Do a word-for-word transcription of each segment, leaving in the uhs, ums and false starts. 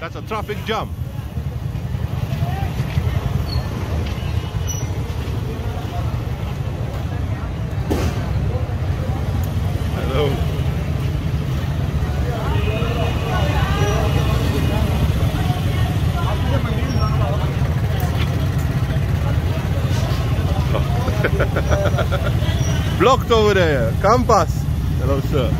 That's a traffic jam. Blocked over there, can't pass. Hello, sir.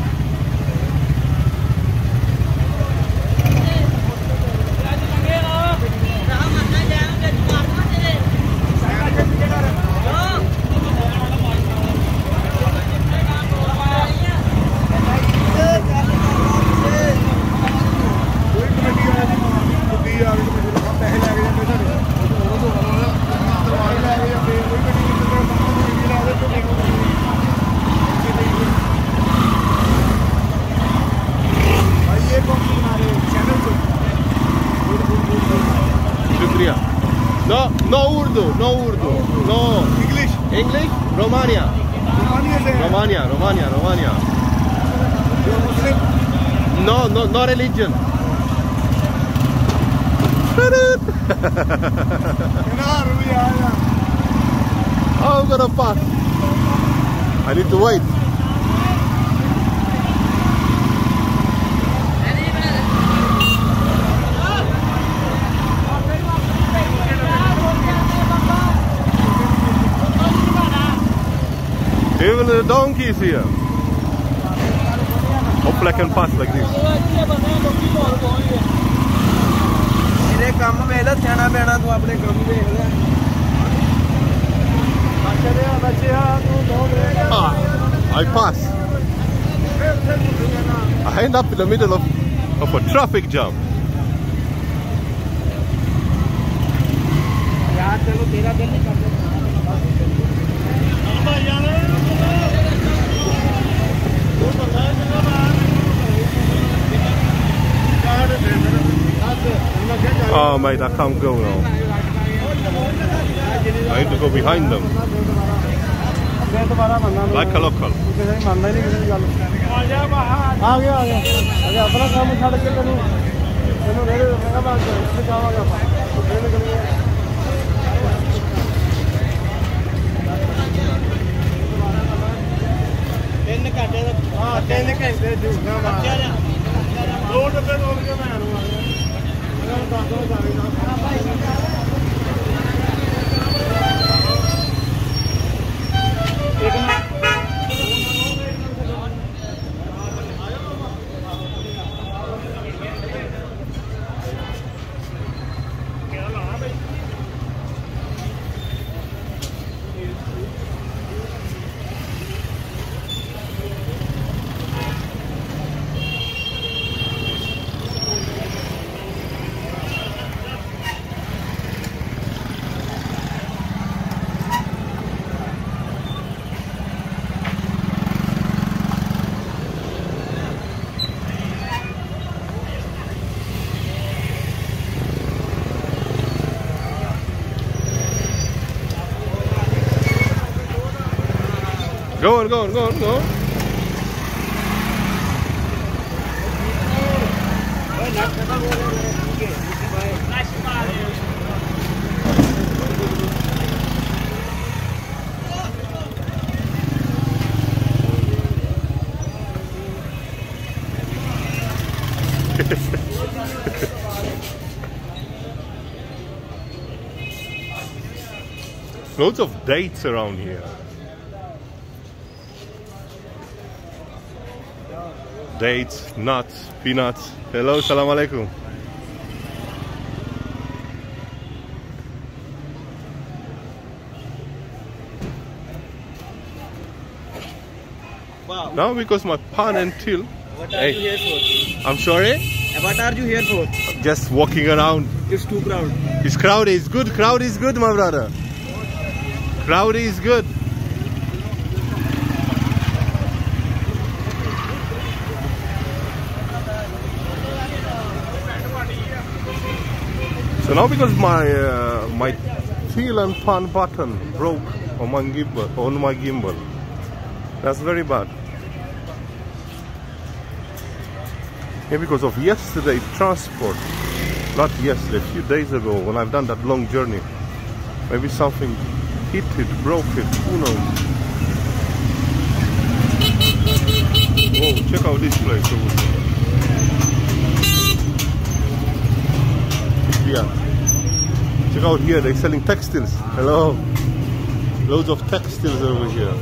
No, no Urdu, no Urdu, no. English? English? Romania. Romania, Romania, Romania. You're Muslim? No, no, no religion. Oh, I'm gonna pass. I need to wait. Even the donkeys here. Hopefully I can pass like this. Ah, I pass. I end up in the middle of, of a traffic jam. Oh mate, I can't go now. I need to go behind them. Like a local. Go on, go on, go on, go on. Loads of dates around here. Dates, nuts, peanuts. Hello, Assalamualaikum. Wow. Now because my pan and till. What are hey. you here for? I'm sorry? What are you here for? Just walking around. It's too crowded. It's crowded, it's good, crowd is good, my brother. Crowd is good. So now because my uh, my teal and pan button broke on my gimbal, on my gimbal, that's very bad. Yeah, because of yesterday transport. Not yesterday, a few days ago when I've done that long journey. Maybe something hit it, broke it, who knows. Whoa, check out this place. Yeah. Check out here, they're selling textiles. Hello. Loads of textiles over here.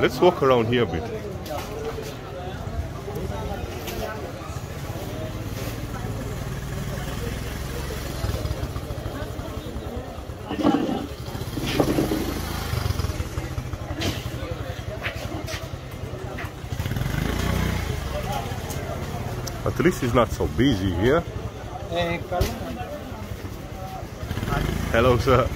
Let's walk around here a bit. At least it's not so busy here. Hello, sir.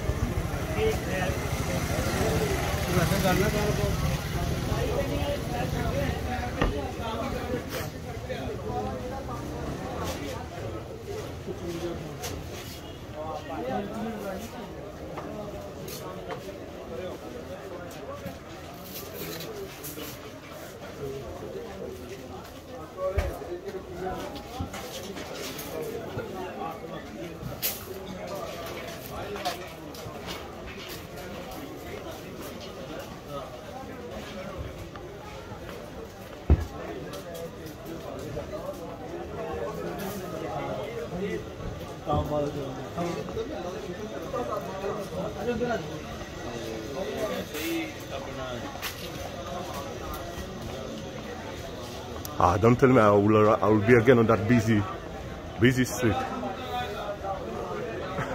Ah, don't tell me I will, I will be again on that busy, busy street.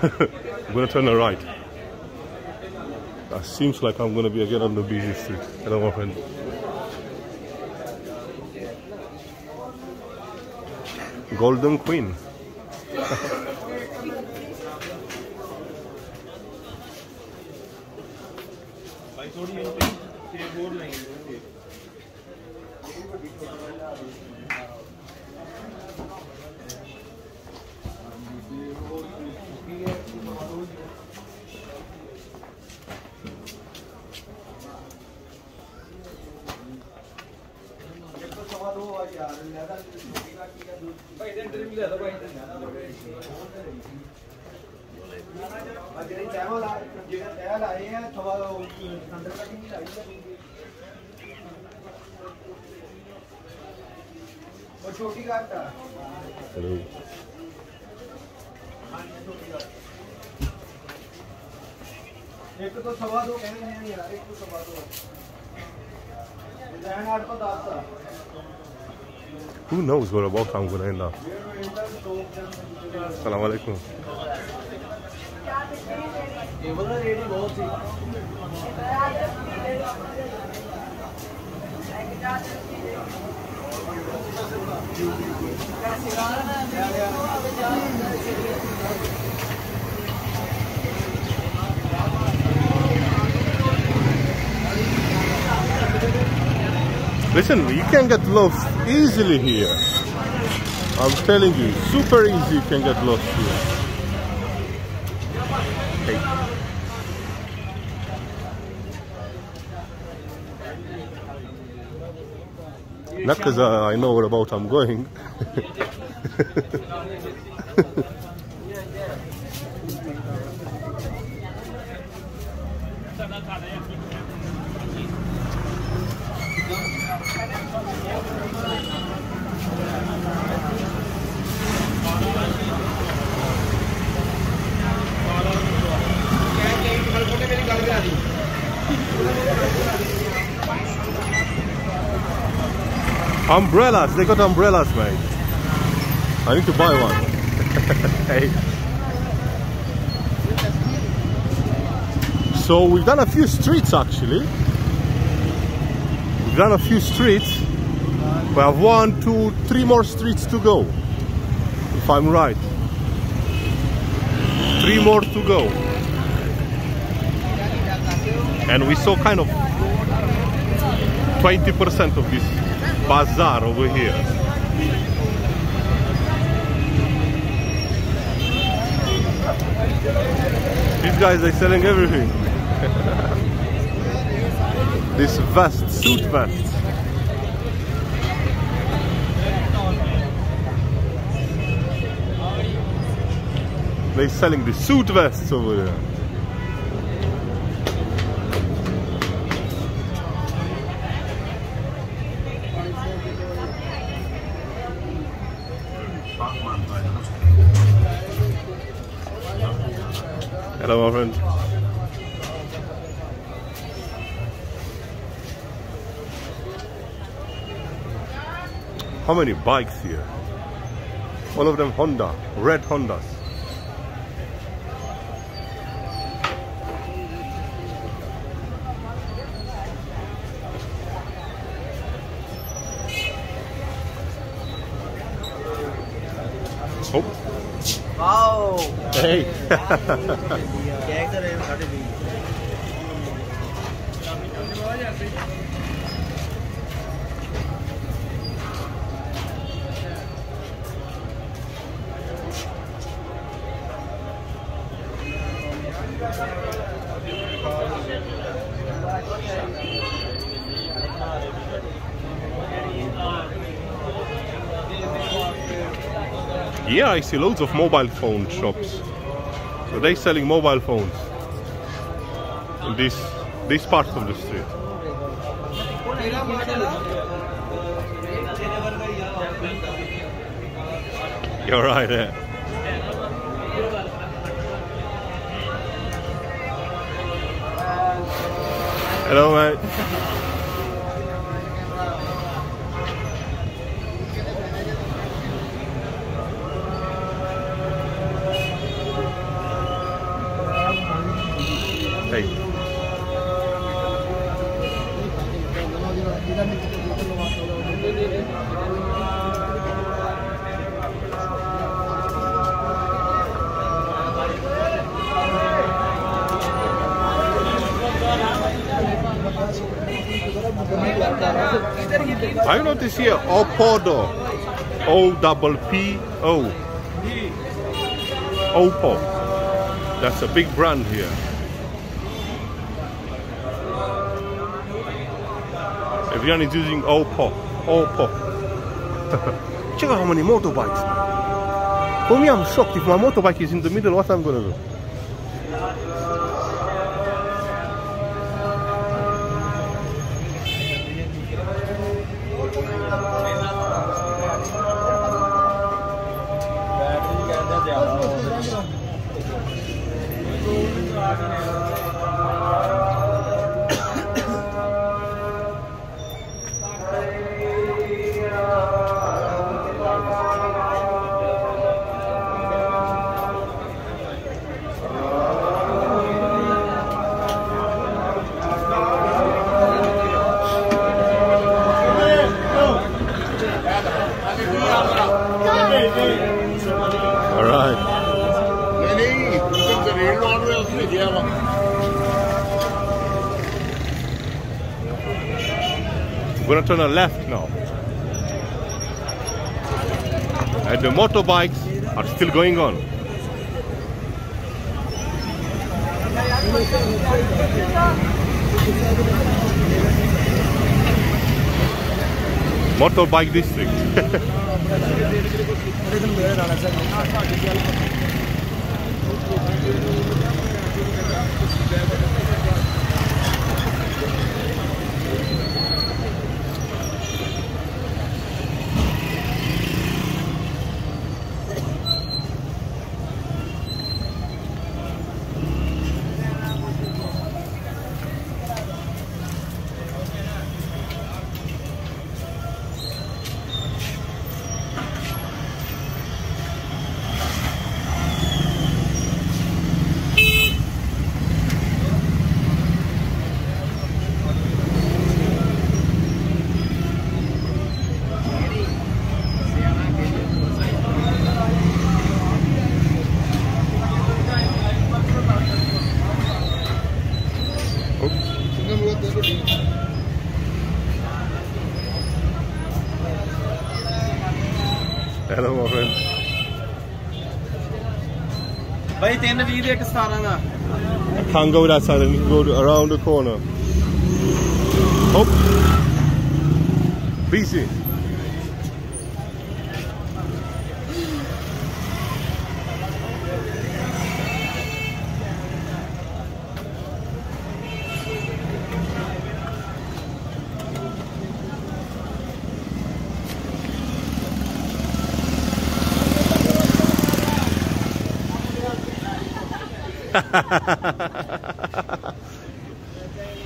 I'm gonna turn right. That seems like I'm gonna be again on the busy street. Hello, my friend. Golden Queen. Hello. Who knows where about I'm gonna end up? Assalamualaikum. Listen, you can get lost easily here. I'm telling you, super easy you can get lost here. Hey. Not because uh, I know where about I'm going. Umbrellas, they got umbrellas, mate. I need to buy one. Hey. So we've done a few streets actually. We've done a few streets. We have one, two, three more streets to go. If I'm right. Three more to go. And we saw kind of twenty percent of this bazaar over here. guys are selling everything. This vest, suit vest. They're selling the suit vests over there. Hello, my friend. How many bikes here? All of them Honda, red Hondas. Oh. Wow! Hey! Yeah, I see loads of mobile phone shops. So they're selling mobile phones in this this part of the street. You're right there. Yeah. Hello, mate. I notice here Oppo, O P P O. Oppo. That's a big brand here. Everyone is using Oppo. Oppo. Check out how many motorbikes. For me, I'm shocked. If my motorbike is in the middle, what I'm gonna do? We're gonna turn a left now. And the motorbikes are still going on. Motorbike district. Hello, my friend. Bhai, ten veer ek sitara da. I can't go that side. I need to go around the corner. Hop. Busy.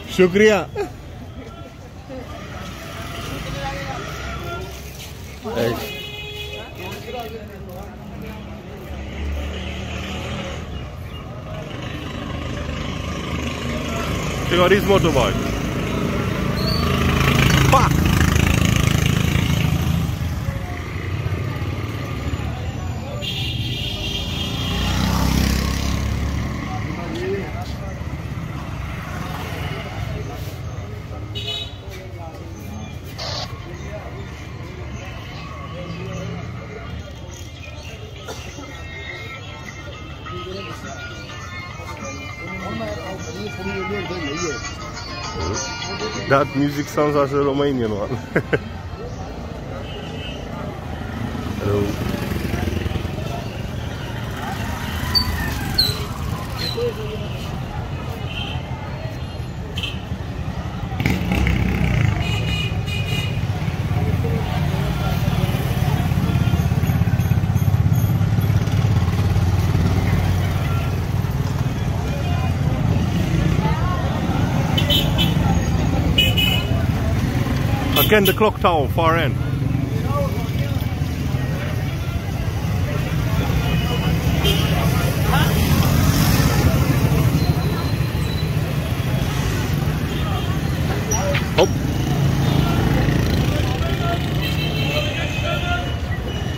Shukriya. Hey. Check out his motorbike. Fuck. That music sounds like a Romanian one. Hello. Again, the clock tower, far end. Oh.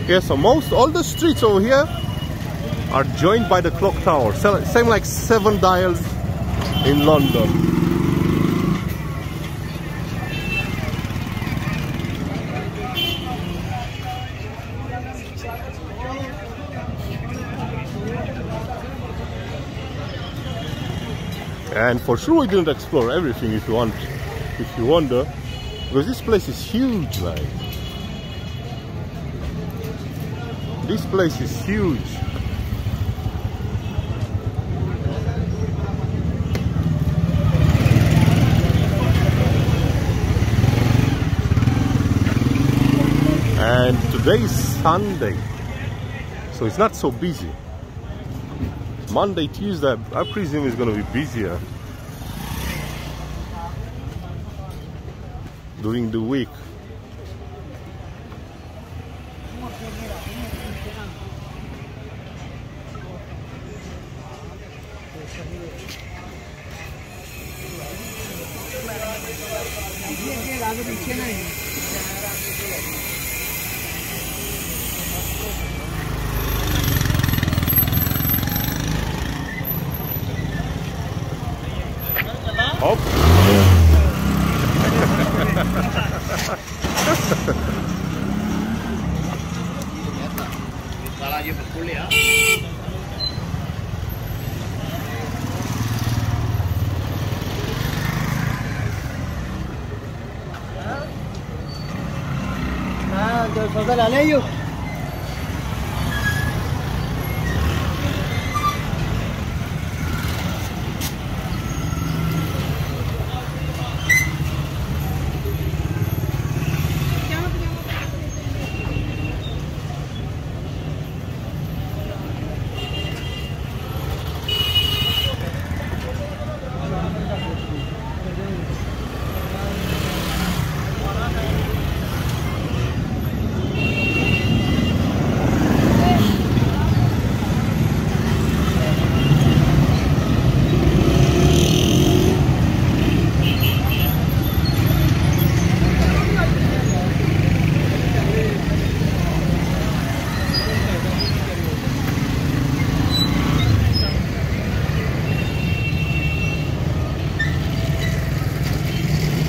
Yeah, so most, all the streets over here are joined by the clock tower. Same like seven dials in London. And for sure we didn't explore everything, if you want, if you wonder, because this place is huge, like. This place is huge. And today is Sunday, so it's not so busy. Monday, Tuesday, I presume it's going to be busier during the week. Up. Ah,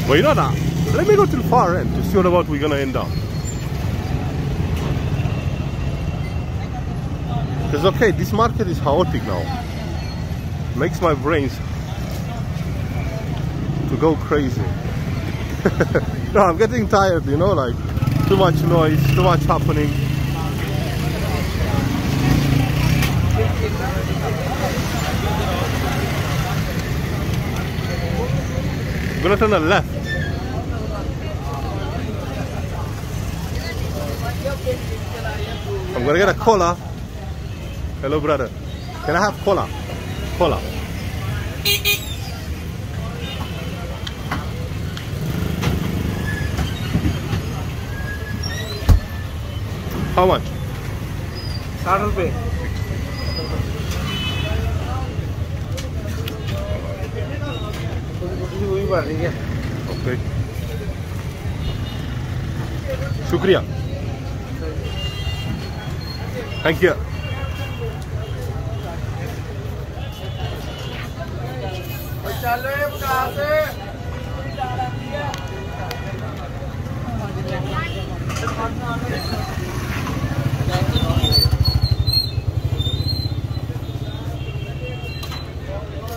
Well, you know that. Let me go to the far end to see what we're gonna end up. It's okay, this market is chaotic now. Makes my brains to go crazy. No, I'm getting tired, you know, like too much noise, too much happening. I'm gonna turn a left. I'm gonna get a cola. Hello, brother. Can I have cola? Cola. How much? sixty rupees. Okay. Shukriya. Thank you.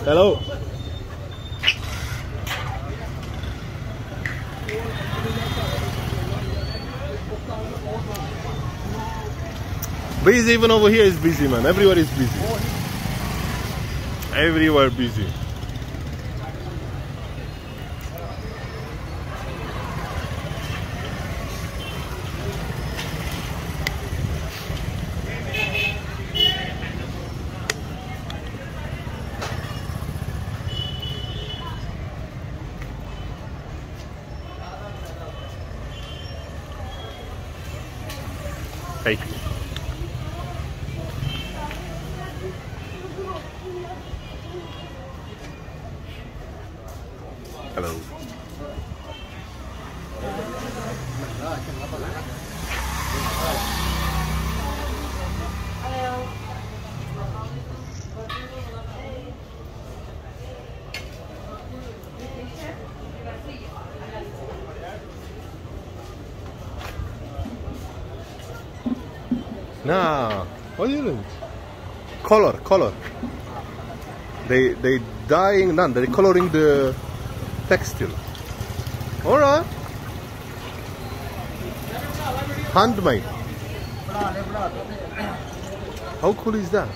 Hello. Busy, even over here is busy, man. Everywhere is busy. Everywhere busy. Thank you. Hello. Nah, what are you doing? Color, color. They they dyeing none. They're coloring the textile. All right. Handmade. How cool is that?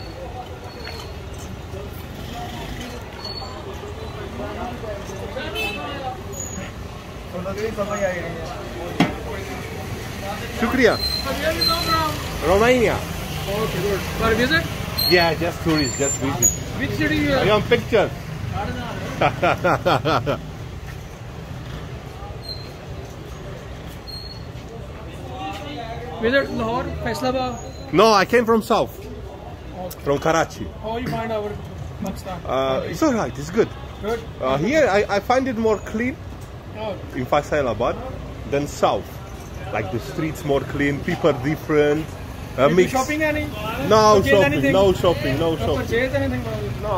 Shukriya. Romania. Okay, good. For visit? Yeah, just tourists, just visit. Which city you are? I am picture. Visit Lahore, Faisalabad? No, I came from south. Okay. From Karachi. How you find our Pakistan? Uh, it's alright, it's good. Good. Uh, here I, I find it more clean. Oh. In Faisalabad than south. Like the streets more clean, people are different. Uh, mix. Shopping any? No shopping, anything? no shopping, no shopping, no shopping. No,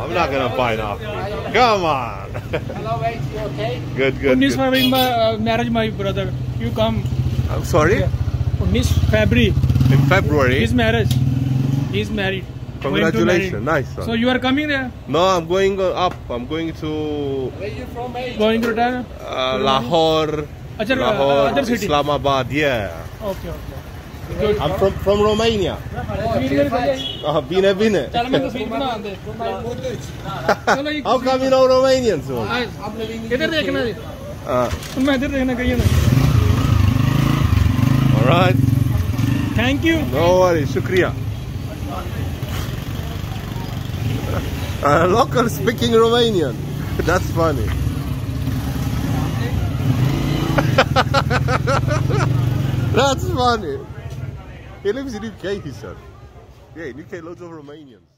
I'm not gonna buy nothing. Come on. Hello, mate. You okay? Good, good. Miss February, my uh, marriage, my brother. You come. I'm sorry. Miss February. In February. His marriage. He's married. Congratulations, nice one. So you are coming there? No, I'm going up. I'm going to. Where you from, mate? Going to Lahore. Uh, Lahore. Achha, Lahore, uh, Islamabad, yeah. Okay, okay. Good. I'm from from Romania. Ah, bine, bine. How come you know Romanian so? Ah. All right. Thank you. No worries, Shukriya. A local speaking Romanian. That's funny. That's funny. He lives in U K, he said. Yeah, in U K, loads of Romanians.